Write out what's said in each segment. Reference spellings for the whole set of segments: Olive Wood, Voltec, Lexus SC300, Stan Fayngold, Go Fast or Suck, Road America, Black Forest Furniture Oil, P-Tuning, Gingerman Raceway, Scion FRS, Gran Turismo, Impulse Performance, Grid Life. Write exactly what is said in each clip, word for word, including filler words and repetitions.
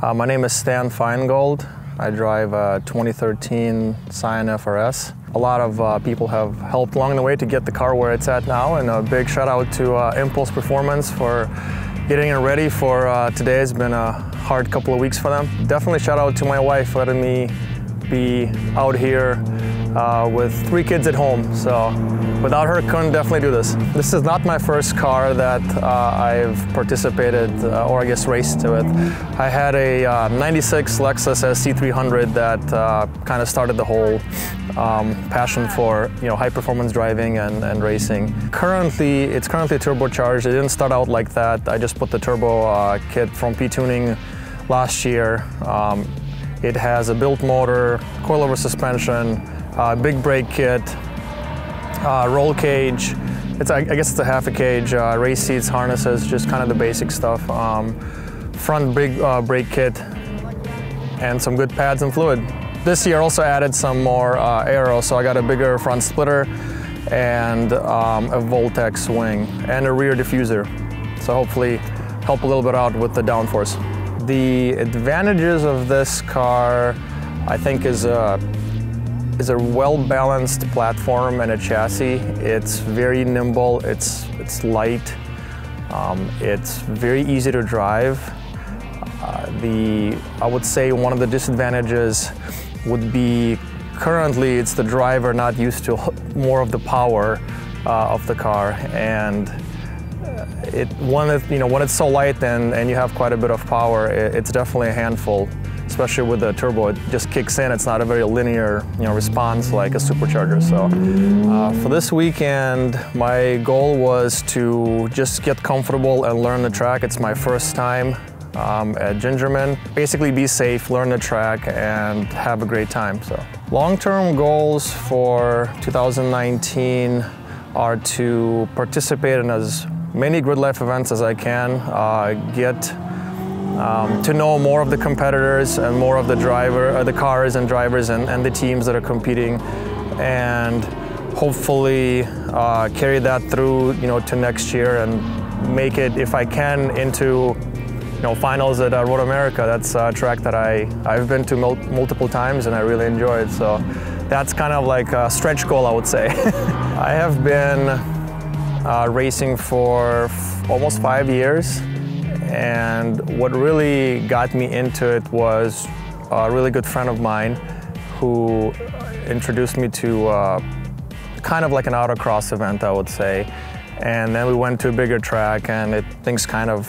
Uh, my name is Stan Fayngold. I drive a twenty thirteen Scion F R S. A lot of uh, people have helped along the way to get the car where it's at now, and a big shout out to uh, Impulse Performance for getting it ready for uh, today. It's been a hard couple of weeks for them. Definitely shout out to my wife for letting me be out here uh, with three kids at home. So without her, couldn't definitely do this. This is not my first car that uh, I've participated uh, or I guess raced with. I had a uh, ninety-six Lexus S C three hundred that uh, kind of started the whole um, passion for, you know, high performance driving and, and racing. Currently, it's currently turbocharged. It didn't start out like that. I just put the turbo uh, kit from P-Tuning last year. Um, it has a built motor, coilover suspension, uh, big brake kit, Uh, roll cage, it's, I guess it's a half a cage, uh, race seats, harnesses, just kind of the basic stuff. Um, front big uh, brake kit and some good pads and fluid. This year also added some more uh, aero, so I got a bigger front splitter and um, a Voltec swing and a rear diffuser. So hopefully help a little bit out with the downforce. The advantages of this car, I think, is uh, is a well-balanced platform and a chassis. It's very nimble, it's, it's light, um, it's very easy to drive. Uh, the, I would say one of the disadvantages would be currently it's the driver not used to more of the power uh, of the car, and it, when, it, you know, when it's so light and, and you have quite a bit of power, it, it's definitely a handful. Especially with the turbo, it just kicks in. It's not a very linear, you know, response like a supercharger. So uh, for this weekend, my goal was to just get comfortable and learn the track. It's my first time um, at Gingerman. Basically be safe, learn the track, and have a great time. So long-term goals for two thousand nineteen are to participate in as many Grid Life events as I can, uh, get Um, to know more of the competitors and more of the driver, uh, the cars and drivers and, and the teams that are competing, and hopefully uh, carry that through, you know, to next year and make it, if I can, into, you know, finals at uh, Road America. That's a track that I, I've been to mul multiple times and I really enjoyed. So that's kind of like a stretch goal, I would say. I have been uh, racing for f almost five years. And what really got me into it was a really good friend of mine who introduced me to uh, kind of like an autocross event, I would say. And then we went to a bigger track, and it, things kind of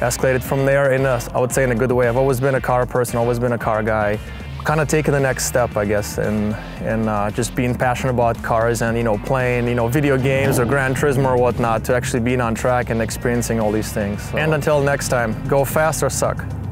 escalated from there, in a, I would say in a good way. I've always been a car person, always been a car guy. Kind of taking the next step, I guess, and, and uh, just being passionate about cars and, you know, playing, you know, video games or Gran Turismo or whatnot, to actually being on track and experiencing all these things. So. And until next time, go fast or suck.